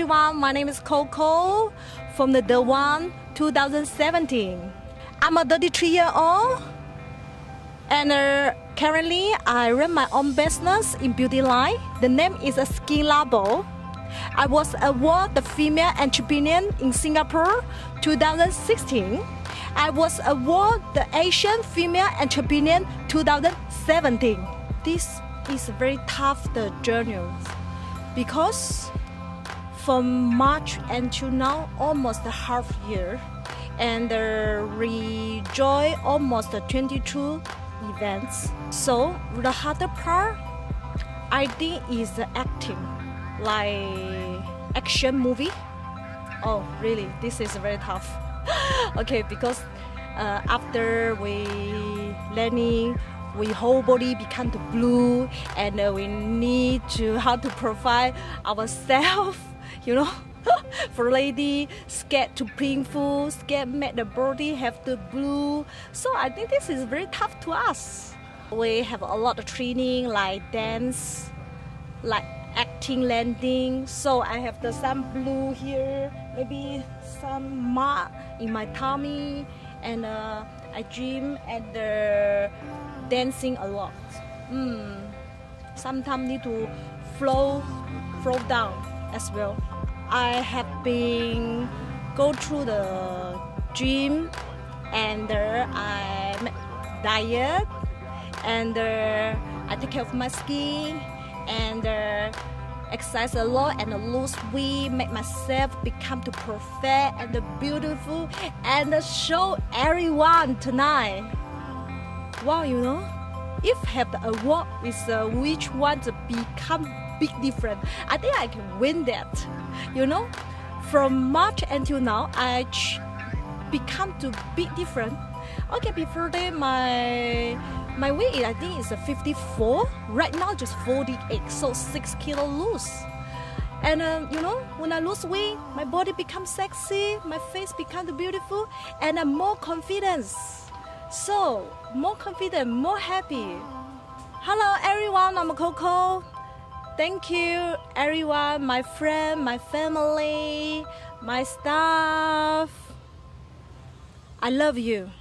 everyone, my name is Coco from the One 2017. I'm a 33-year-old and currently I run my own business in beauty line. The name is Skin Labo. I was awarded the Female Entrepreneur in Singapore 2016. I was awarded the Asian Female Entrepreneur 2017. This is very tough the journey because from March until now almost a half year, and we joined almost 22 events. So the harder part I think is the acting, like action movie. Oh really, this is very tough. Okay, because after we learning, we whole body become the blue, and we need to how to provide ourselves, you know. For lady, scared to painful, scared make the body have the blue. So I think this is very tough to us. We have a lot of training like dance, like acting, landing. So I have the some blue here, maybe some mark in my tummy, and I dream and dancing a lot. Sometimes need to flow down as well. I have been go through the gym, and I make diet, and I take care of my skin, and exercise a lot, and lose weight, make myself become to perfect and beautiful, and show everyone tonight. Wow, you know, if have the award is which one to become big difference, I think I can win that. You know, from March until now, I become to big difference. Okay, before that my weight I think is 54. Right now just 48, so 6 kilo loose. And you know, when I lose weight, my body becomes sexy, my face becomes beautiful, and I'm more confidence. So more confident, more happy. Hello everyone, I'm Coco. Thank you everyone, my friend, my family, my staff. I love you.